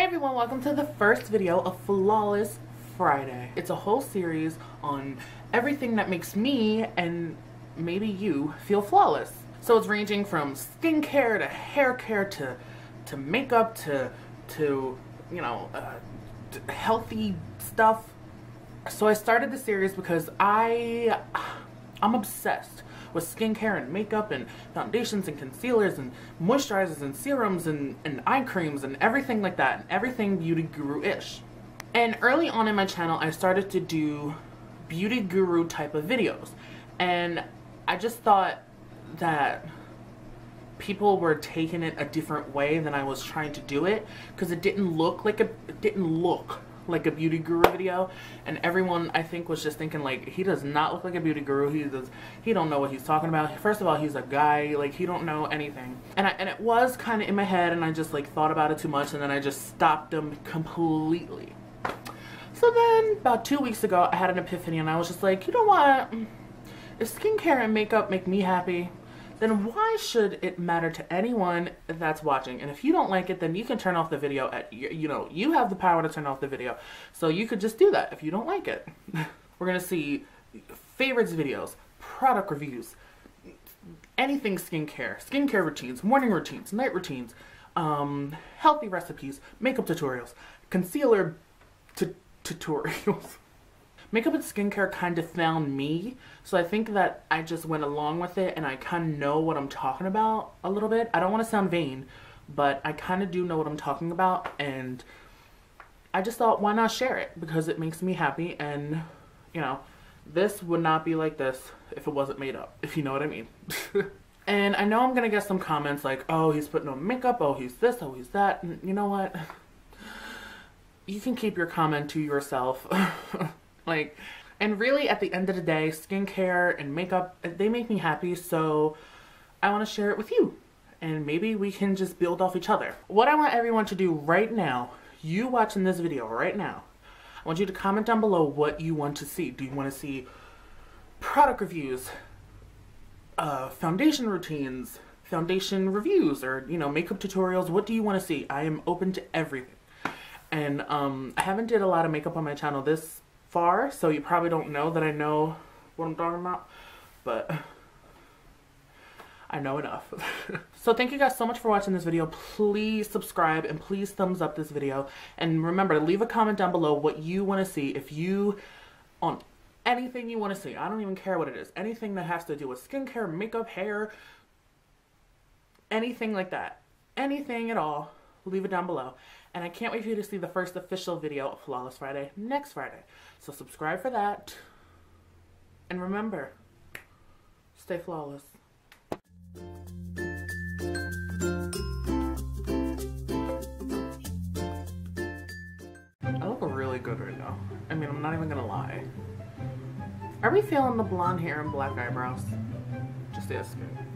Hey everyone, welcome to the first video of Flawless Friday. It's a whole series on everything that makes me and maybe you feel flawless. So it's ranging from skincare to hair care to makeup to you know, healthy stuff. So I started the series because I'm obsessed with skincare and makeup and foundations and concealers and moisturizers and serums and eye creams and everything like that, and everything beauty guru-ish. And early on in my channel, I started to do beauty guru type of videos, and I just thought that people were taking it a different way than I was trying to do it, because it didn't look like a beauty guru video, and everyone I think was just thinking like, he does not look like a beauty guru, he don't know what he's talking about. First of all, he's a guy, like he don't know anything. And it was kind of in my head, and I just like thought about it too much, and then I just stopped him completely. So then about 2 weeks ago I had an epiphany, and I was just like, you know what, if skincare and makeup make me happy, then why should it matter to anyone that's watching? And if you don't like it, then you can turn off the video. You know, you have the power to turn off the video. So you could just do that if you don't like it. We're gonna see favorites videos, product reviews, anything skincare routines, morning routines, night routines, healthy recipes, makeup tutorials, concealer tutorials. Makeup and skincare kind of found me, so I think that I just went along with it, and I kind of know what I'm talking about a little bit. I don't want to sound vain, but I kind of do know what I'm talking about, and I just thought, why not share it? Because it makes me happy, and you know, this would not be like this if it wasn't made up, if you know what I mean. And I know I'm gonna get some comments like, oh, he's putting on makeup, oh, he's this, oh, he's that, and you know what? You can keep your comment to yourself. Like, and really at the end of the day, skincare and makeup, they make me happy, so I want to share it with you, and maybe we can just build off each other. What I want everyone to do right now, you watching this video right now, I want you to comment down below what you want to see. Do you want to see product reviews, foundation routines, foundation reviews, or you know, makeup tutorials? What do you want to see? I am open to everything. And I haven't did a lot of makeup on my channel this far, so you probably don't know that I know what I'm talking about, but I know enough. So thank you guys so much for watching this video. Please subscribe and please thumbs up this video, and remember to leave a comment down below what you want to see, if you on anything you want to see. I don't even care what it is, anything that has to do with skincare, makeup, hair, anything like that, anything at all, leave it down below. And I can't wait for you to see the first official video of Flawless Friday next Friday. So subscribe for that. And remember, stay flawless. I look really good right now. I mean, I'm not even gonna lie. Are we feeling the blonde hair and black eyebrows? Just ask me.